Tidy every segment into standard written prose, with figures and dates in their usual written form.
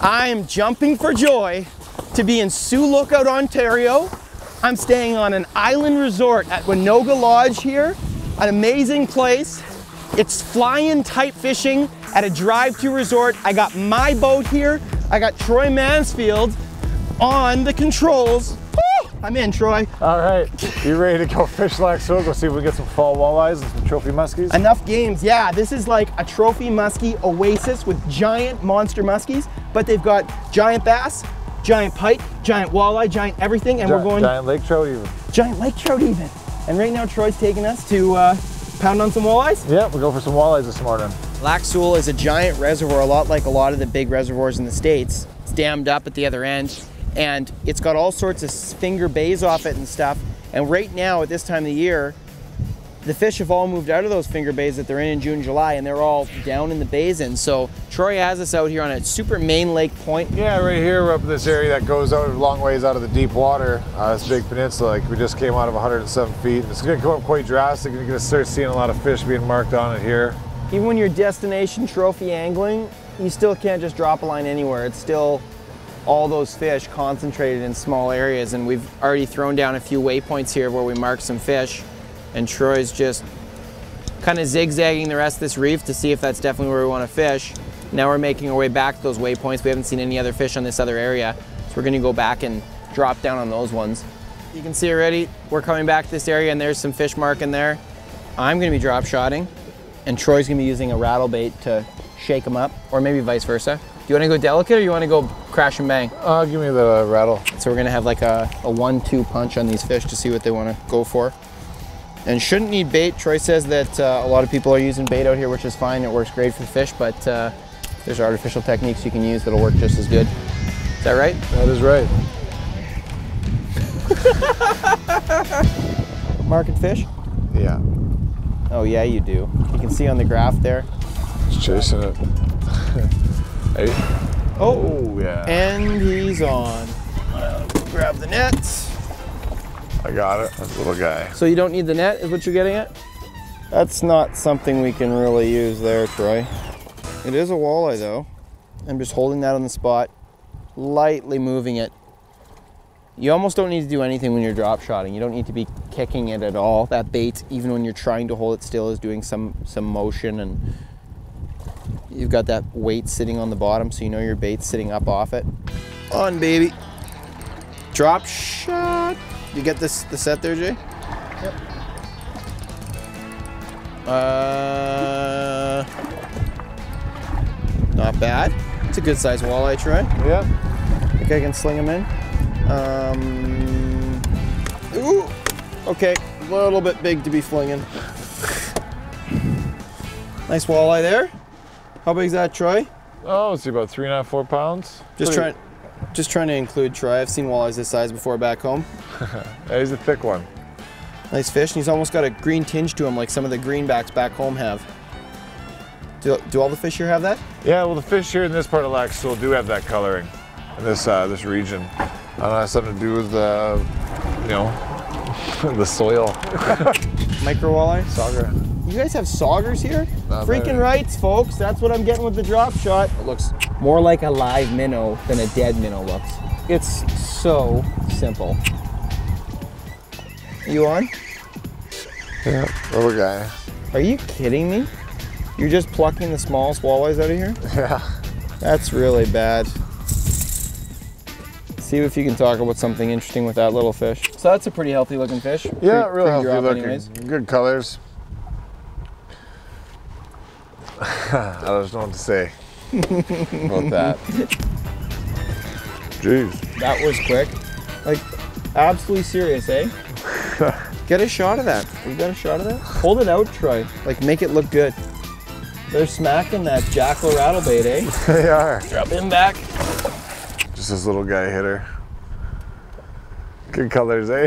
I am jumping for joy to be in Sioux Lookout, Ontario. I'm staying on an island resort at Winoga Lodge here, an amazing place. It's fly-in type fishing at a drive-to resort. I got my boat here. I got Troy Mansfield on the controls. Woo! I'm in, Troy. All right, you ready to go fish Lac Seul? Go see if we get some fall walleyes and some trophy muskies. Enough games, yeah. This is like a trophy muskie oasis with giant monster muskies, but they've got giant bass, giant pike, giant walleye, giant everything, and we're going... Giant lake trout even. Giant lake trout even. And right now, Troy's taking us to... pound on some walleyes? Yeah, we'll go for some walleyes this morning. Lac Seul is a giant reservoir, a lot like a lot of the big reservoirs in the States. It's dammed up at the other end, and it's got all sorts of finger bays off it and stuff. And right now, at this time of the year, the fish have all moved out of those finger bays that they're in June, July, and they're all down in the basin. So Troy has us out here on a super main lake point. Yeah, right here, we're up in this area that goes out a long ways out of the deep water. This big peninsula, like we just came out of 107 feet. It's gonna go up quite drastic, and you're gonna start seeing a lot of fish being marked on it here. Even when you're destination trophy angling, you still can't just drop a line anywhere. It's still all those fish concentrated in small areas, and we've already thrown down a few waypoints here where we marked some fish. And Troy's just kind of zigzagging the rest of this reef to see if that's definitely where we want to fish. Now we're making our way back to those waypoints. We haven't seen any other fish on this other area, so we're going to go back and drop down on those ones. You can see already we're coming back to this area, and there's some fish mark in there. I'm going to be drop shotting, and Troy's going to be using a rattle bait to shake them up, or maybe vice versa. Do you want to go delicate, or you want to go crash and bang? Give me the rattle. So we're going to have like a 1-2 punch on these fish to see what they want to go for. And shouldn't need bait. Troy says that a lot of people are using bait out here, which is fine. It works great for fish, but there's artificial techniques you can use that'll work just as good. Is that right? That is right. Market fish? Yeah. Oh yeah, you do. You can see on the graph there. He's chasing it. Hey. Oh yeah. And he's on. Grab the net. I got it, that's a little guy. So you don't need the net, is what you're getting at? That's not something we can really use there, Troy. It is a walleye though. I'm just holding that on the spot, lightly moving it. You almost don't need to do anything when you're drop shotting. You don't need to be kicking it at all. That bait, even when you're trying to hold it still, is doing some motion, and you've got that weight sitting on the bottom, so you know your bait's sitting up off it. On, baby. Drop shot. You get the set there, Jay? Yep. Not bad. It's a good size walleye, Troy. Yeah. I think I can sling him in. Ooh. Okay, a little bit big to be flinging. Nice walleye there. How big is that, Troy? Oh, it's about 3.5, 4 pounds. Just trying to include Troy. I've seen walleyes this size before back home. Yeah, he's a thick one. Nice fish, and he's almost got a green tinge to him like some of the greenbacks back home have. Do all the fish here have that? Yeah, well the fish here in this part of Lac Seul do have that coloring in this region. I don't know, it has something to do with you know, the soil. Micro walleye? Sauger. You guys have saugers here? Not freaking better. Rights, folks. That's what I'm getting with the drop shot. It looks more like a live minnow than a dead minnow looks. It's so simple. You on? Yeah, little guy. Are you kidding me? You're just plucking the smallest walleyes out of here? Yeah. That's really bad. See if you can talk about something interesting with that little fish. So that's a pretty healthy looking fish. Yeah, really healthy looking. Anyways. Good colors. I don't know what to say about that. Jeez. That was quick. Like, absolutely serious, eh? Get a shot of that. We got a shot of that? Hold it out, Troy. Like, make it look good. They're smacking that Jackall rattlebait, eh? They are. Drop him back. Just this little guy hit her. Good colors, eh?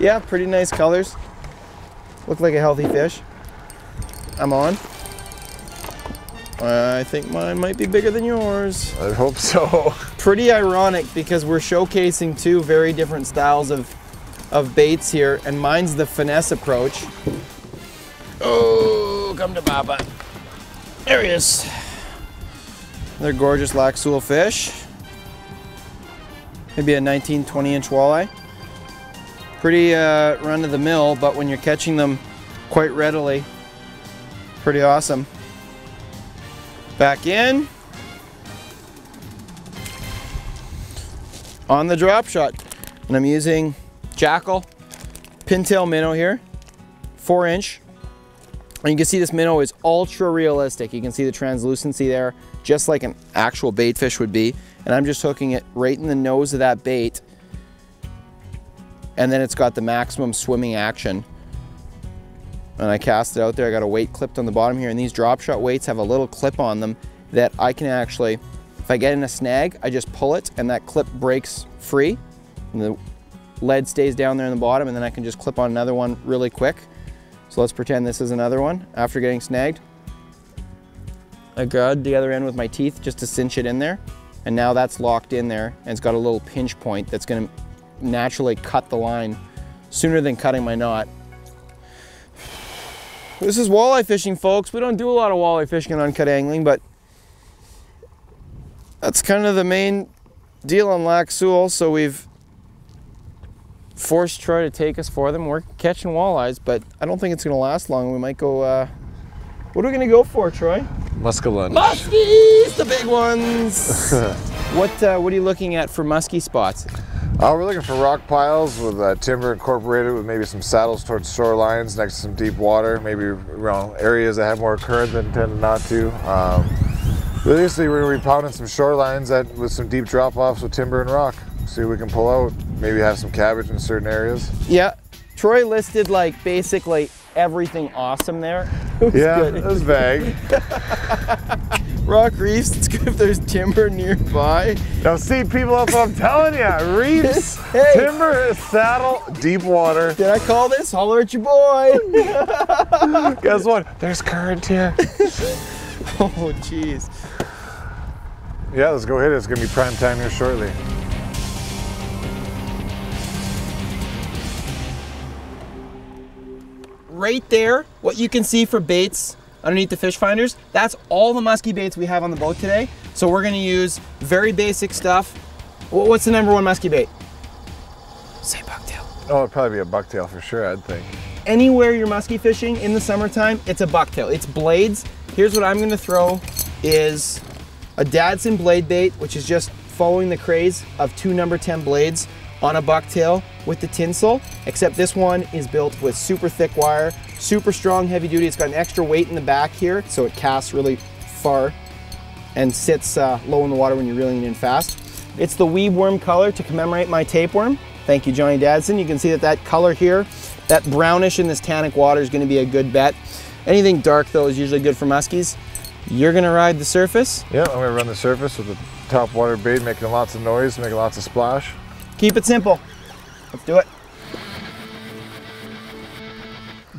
Yeah, pretty nice colors. Look like a healthy fish. I'm on. I think mine might be bigger than yours. I hope so. Pretty ironic because we're showcasing two very different styles of baits here, and mine's the finesse approach. Oh, come to Baba. There he is. They're gorgeous Lac Seul fish. Maybe a 19, 20 inch walleye. Pretty run of the mill, but when you're catching them quite readily, pretty awesome. Back in. On the drop shot. And I'm using Jackall Pintail Minnow here, 4 inch. And you can see this minnow is ultra realistic. You can see the translucency there, just like an actual bait fish would be. And I'm just hooking it right in the nose of that bait. And then it's got the maximum swimming action. And I cast it out there. I got a weight clipped on the bottom here. And these drop shot weights have a little clip on them that I can actually, if I get in a snag, I just pull it and that clip breaks free. And the lead stays down there in the bottom, and then I can just clip on another one really quick. So let's pretend this is another one. After getting snagged, I grabbed the other end with my teeth just to cinch it in there. And now that's locked in there, and it's got a little pinch point that's gonna naturally cut the line sooner than cutting my knot. This is walleye fishing, folks. We don't do a lot of walleye fishing and uncut angling, but that's kind of the main deal on Lac Seul. So we've forced Troy to take us for them. We're catching walleyes, but I don't think it's gonna last long. We might go, what are we gonna go for, Troy? Musky lunch. Muskies, the big ones. What are you looking at for musky spots? We're looking for rock piles with timber incorporated, with maybe some saddles towards shorelines next to some deep water, maybe around areas that have more current than tend not to. Basically, we're gonna be pounding some shorelines with some deep drop-offs with timber and rock. See what we can pull out, maybe have some cabbage in certain areas. Yeah, Troy listed like basically everything awesome there. It was vague. Rock reefs, it's good if there's timber nearby. Now see, people, that's what I'm telling you. Reefs, hey. Timber, saddle, deep water. Did I call this? Holler at your boy. Guess what? There's current here. Oh, jeez. Yeah, let's go hit it. It's gonna be prime time here shortly. Right there, what you can see for baits underneath the fish finders, that's all the musky baits we have on the boat today. So we're gonna use very basic stuff. What's the #1 musky bait? Say bucktail. Oh, it'd probably be a bucktail for sure, I'd think. Anywhere you're musky fishing in the summertime, it's a bucktail, it's blades. Here's what I'm gonna throw is a Dadson blade bait, which is just following the craze of two #10 blades on a bucktail with the tinsel, except this one is built with super thick wire, super strong, heavy duty. It's got an extra weight in the back here, so it casts really far and sits low in the water when you're reeling it in fast. It's the weeb worm color to commemorate my tapeworm. Thank you, Johnny Dadson. You can see that that color here, that brownish in this tannic water is gonna be a good bet. Anything dark though is usually good for muskies. You're gonna ride the surface. Yeah, I'm gonna run the surface with the top water bait, making lots of noise, making lots of splash. Keep it simple. Let's do it.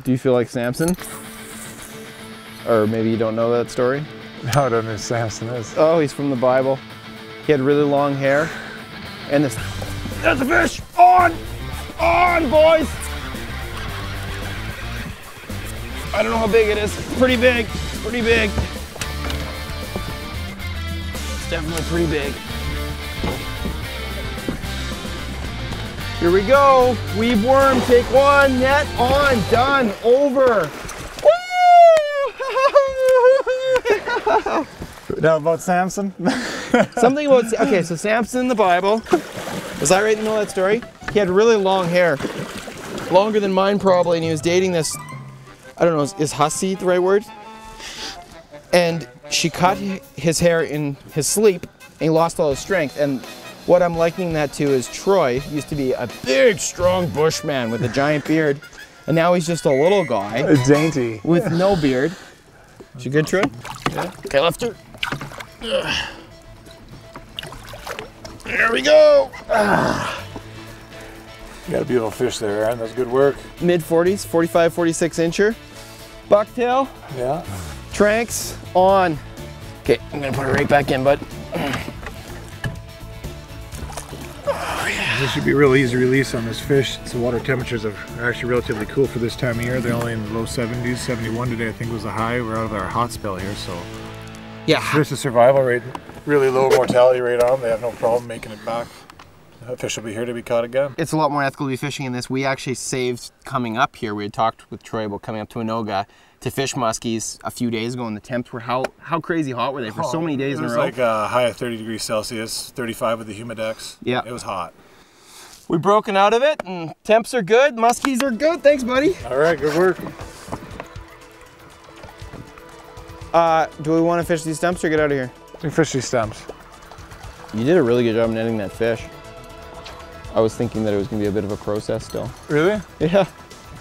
Do you feel like Samson? Or maybe you don't know that story? No, I don't know who Samson is. Oh, he's from the Bible. He had really long hair. And this, there's a fish! On! On, boys! I don't know how big it is. Pretty big, pretty big. It's definitely pretty big. Here we go, weave worm, take one, net on, done, over. Woo! Now about Samson? Something about, okay, so Samson in the Bible. Was I right in the middle of that story? He had really long hair, longer than mine probably, and he was dating this, I don't know, is hussy the right word? And she cut his hair in his sleep, and he lost all his strength. And what I'm likening that to is Troy used to be a big, strong bushman with a giant beard, and now he's just a little guy. Dainty. With no beard. Is she good, Troy? Yeah. Okay, left her. There we go. You got a beautiful fish there, Aaron. That's good work. Mid 40s, 45, 46 incher. Bucktail. Yeah. Tranks on. Okay, I'm gonna put it right back in, bud. This should be a real easy release on this fish. The water temperatures are actually relatively cool for this time of year. They're only in the low 70s, 71 today I think was the high. We're out of our hot spell here, so. Yeah. There's a survival rate really low mortality rate on them. They have no problem making it back. The fish will be here to be caught again. It's a lot more ethical to be fishing in this. We actually saved coming up here. We had talked with Troy about coming up to Winoga to fish muskies a few days ago, and the temps were how crazy hot were they for so many days in a row? It was like a high of 30 degrees Celsius, 35 with the humidex. Yeah. It was hot. We've broken out of it, and temps are good, muskies are good. Thanks, buddy. All right, good work. Do we want to fish these stumps or get out of here? We fish these stumps. You did a really good job netting that fish. I was thinking that it was going to be a bit of a process still. Really? Yeah.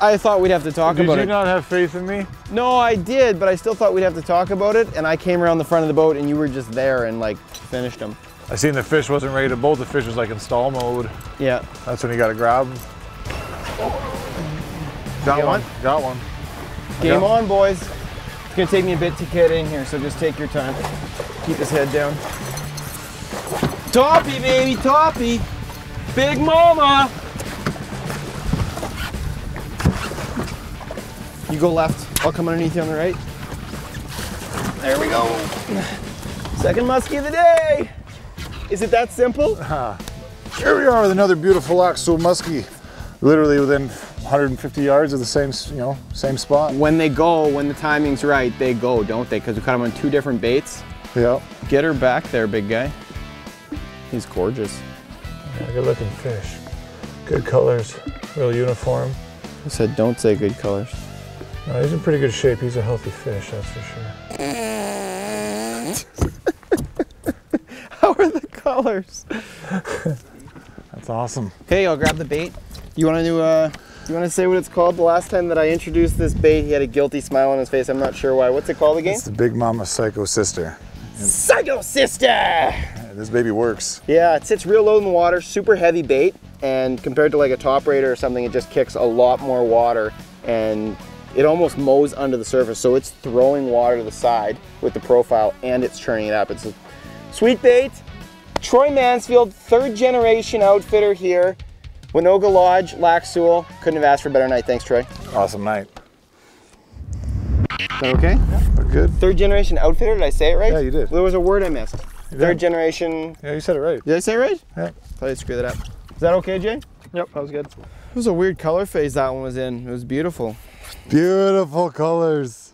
I thought we'd have to talk about it. Did you not have faith in me? No, I did, but I still thought we'd have to talk about it, and I came around the front of the boat and you were just there and like finished them. I seen the fish wasn't ready to bolt. The fish was like in stall mode. Yeah. That's when you got to grab them. Got one. Got one. Game on, boys. It's going to take me a bit to get in here, so just take your time. Keep his head down. Toppy, baby, toppy. Big mama. You go left. I'll come underneath you on the right. There we go. Second muskie of the day. Is it that simple? Here we are with another beautiful Lac Seul muskie, literally within 150 yards of the same spot. When the timing's right, they go, don't they? Because we caught them on two different baits. Yeah. Get her back there, big guy. He's gorgeous. Yeah, good looking fish. Good colors, real uniform. I said don't say good colors. No, he's in pretty good shape. He's a healthy fish, that's for sure. How are the colors? That's awesome. Hey, I'll grab the bait. You want to say what it's called? The last time that I introduced this bait, he had a guilty smile on his face. I'm not sure why. What's it called again? It's the Big Mama Psycho Sister. Psycho Sister! Yeah, this baby works. Yeah, it sits real low in the water, super heavy bait, and compared to like a top rater or something, it just kicks a lot more water, and it almost mows under the surface, so it's throwing water to the side with the profile and it's churning it up. It's a sweet bait. Troy Mansfield, third generation outfitter here. Winoga Lodge, Lac Seul. Couldn't have asked for a better night. Thanks, Troy. Awesome night. Is that okay? Yeah, we're good. Third generation outfitter, did I say it right? Yeah, you did. There was a word I missed. Third generation. Yeah, you said it right. Did I say it right? Yeah. Thought I'd screw that up. Is that okay, Jay? Yep, that was good. It was a weird color phase that one was in. It was beautiful. Beautiful colors.